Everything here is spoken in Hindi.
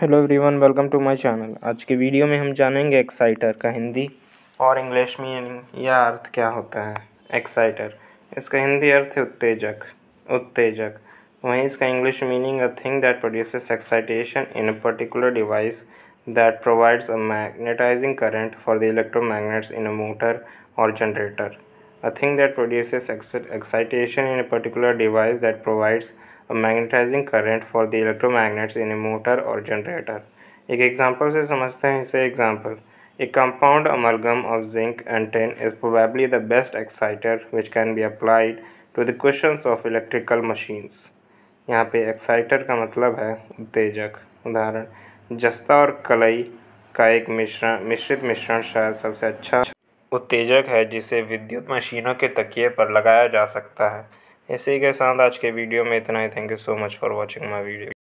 Hello everyone, welcome to my channel. आज के वीडियो में हम जानेंगे एक्साइटर का हिंदी और इंग्लिश मीनिंग या अर्थ क्या होता है। एक्साइटर, इसका हिंदी अर्थ है उत्तेजक। वहीं इसका English meaning, a thing that produces excitation in a particular device that provides a magnetising current for the electromagnets in a motor or generator. A thing that produces excitation in a particular device that provides a magnetising current for the electromagnets in a motor or generator. एक एग्जांपल से समझते हैं इसे। Example, a compound amalgam of zinc and tin is probably the best exciter which can be applied to the questions of electrical machines. यहाँ पे एक्साइटर का मतलब है उत्तेजक। उदाहरण, जस्ता और कलई का एक मिश्रित मिश्रण शायद सबसे अच्छा उत्तेजक है जिसे विद्युत मशीनों के तकिए पर लगाया जा सकता है। इसी के साथ आज के वीडियो में इतना ही। Thank you so much for watching my video.